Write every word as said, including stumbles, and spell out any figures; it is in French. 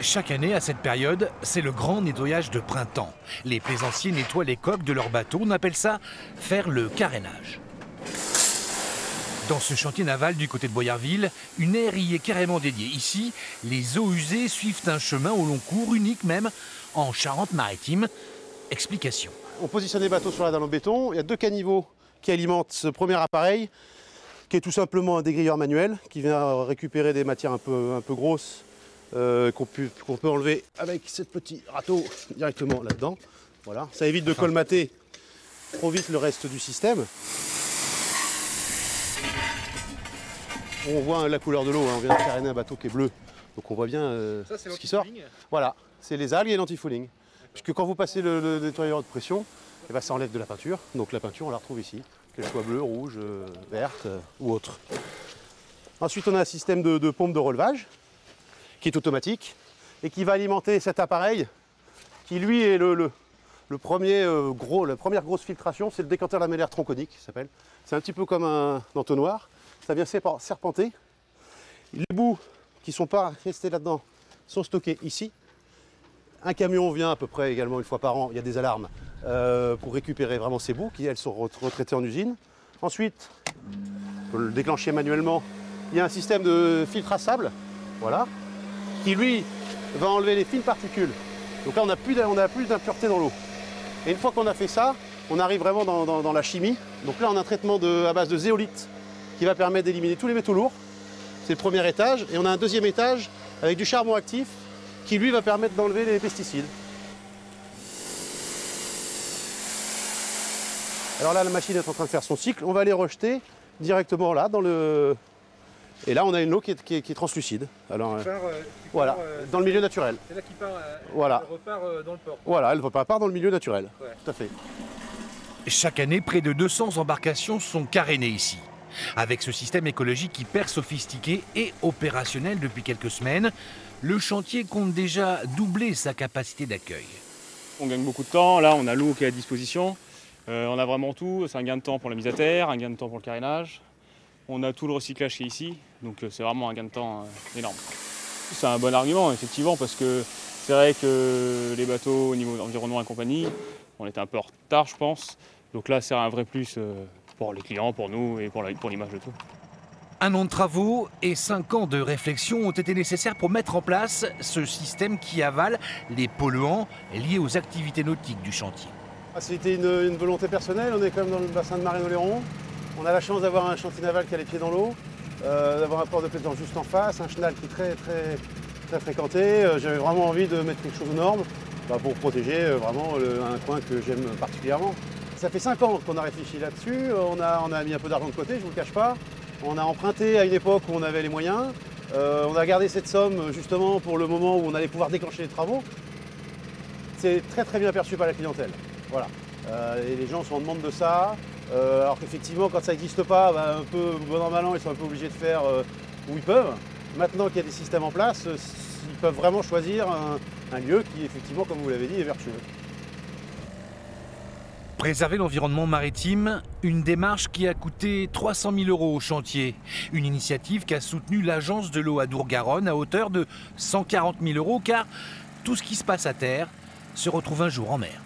Chaque année, à cette période, c'est le grand nettoyage de printemps. Les plaisanciers nettoient les coques de leurs bateaux. On appelle ça faire le carénage. Dans ce chantier naval du côté de Boyardville, une aire y est carrément dédiée. Ici, les eaux usées suivent un chemin au long cours, unique même en Charente-Maritime. Explication. On positionne les bateaux sur la dalle en béton. Il y a deux caniveaux qui alimentent ce premier appareil, qui est tout simplement un dégrilleur manuel, qui vient récupérer des matières un peu, un peu grosses, euh, qu'on peut, qu'on peut enlever avec ce petit râteau directement là-dedans. Voilà. Ça évite de colmater trop vite le reste du système. On voit la couleur de l'eau, hein. On vient de caréner un bateau qui est bleu, donc on voit bien euh, ça, ce qui sort. Voilà, c'est les algues et l'anti-fouling. Puisque quand vous passez le, le nettoyeur de pression, eh ben, ça enlève de la peinture. Donc la peinture, on la retrouve ici, qu'elle soit bleue, rouge, euh, verte euh, ou autre. Ensuite, on a un système de, de pompe de relevage qui est automatique et qui va alimenter cet appareil qui, lui, est le, le, le premier, euh, gros, la première grosse filtration. C'est le décanteur lamellaire tronconique, ça s'appelle. C'est un petit peu comme un entonnoir. Ça vient serpenter. Les bouts qui ne sont pas restés là-dedans sont stockés ici. Un camion vient à peu près également une fois par an, il y a des alarmes, euh, pour récupérer vraiment ces bouts qui, elles, sont retraitées en usine. Ensuite, on peut le déclencher manuellement. Il y a un système de filtre à sable, voilà, qui, lui, va enlever les fines particules. Donc là, on n'a plus d'impureté dans l'eau. Et une fois qu'on a fait ça, on arrive vraiment dans, dans, dans la chimie. Donc là, on a un traitement de, à base de zéolite, qui va permettre d'éliminer tous les métaux lourds. C'est le premier étage. Et on a un deuxième étage avec du charbon actif qui, lui, va permettre d'enlever les pesticides. Alors là, la machine est en train de faire son cycle. On va les rejeter directement là, dans le... Et là, on a une eau qui est, qui est, qui est translucide. Alors, qui part, euh, qui voilà, part, euh, dans le milieu naturel. C'est là qui part, euh, voilà. Elle repart euh, dans le port. Voilà, elle repart dans le milieu naturel. Ouais. Tout à fait. Chaque année, près de deux cents embarcations sont carénées ici. Avec ce système écologique hyper sophistiqué et opérationnel depuis quelques semaines, le chantier compte déjà doubler sa capacité d'accueil. On gagne beaucoup de temps, là on a l'eau qui est à disposition, euh, on a vraiment tout, c'est un gain de temps pour la mise à terre, un gain de temps pour le carénage, on a tout le recyclage qui est ici, donc euh, c'est vraiment un gain de temps euh, énorme. C'est un bon argument effectivement parce que c'est vrai que les bateaux au niveau environnement et compagnie, on était un peu en retard je pense, donc là c'est un vrai plus. Euh, Pour les clients, pour nous et pour l'image de tout. Un an de travaux et cinq ans de réflexion ont été nécessaires pour mettre en place ce système qui avale les polluants liés aux activités nautiques du chantier. Ah, c'était une, une volonté personnelle, on est quand même dans le bassin de Marennes-Oléron. On a la chance d'avoir un chantier naval qui a les pieds dans l'eau, euh, d'avoir un port de plaisance juste en face, un chenal qui est très, très, très fréquenté. Euh, J'avais vraiment envie de mettre quelque chose aux normes bah, pour protéger euh, vraiment le, un coin que j'aime particulièrement. Ça fait cinq ans qu'on a réfléchi là-dessus, on a, on a mis un peu d'argent de côté, je ne vous le cache pas. On a emprunté à une époque où on avait les moyens. Euh, on a gardé cette somme justement pour le moment où on allait pouvoir déclencher les travaux. C'est très très bien perçu par la clientèle. Voilà. Euh, et les gens sont en demande de ça. Euh, alors qu'effectivement, quand ça n'existe pas, bah, un peu bon an mal an, ils sont un peu obligés de faire euh, où ils peuvent. Maintenant qu'il y a des systèmes en place, ils peuvent vraiment choisir un, un lieu qui, effectivement, comme vous l'avez dit, est vertueux. Préserver l'environnement maritime, une démarche qui a coûté trois cent mille euros au chantier. Une initiative qui a soutenu l'agence de l'eau à Dourgaronne à hauteur de cent quarante mille euros, car tout ce qui se passe à terre se retrouve un jour en mer.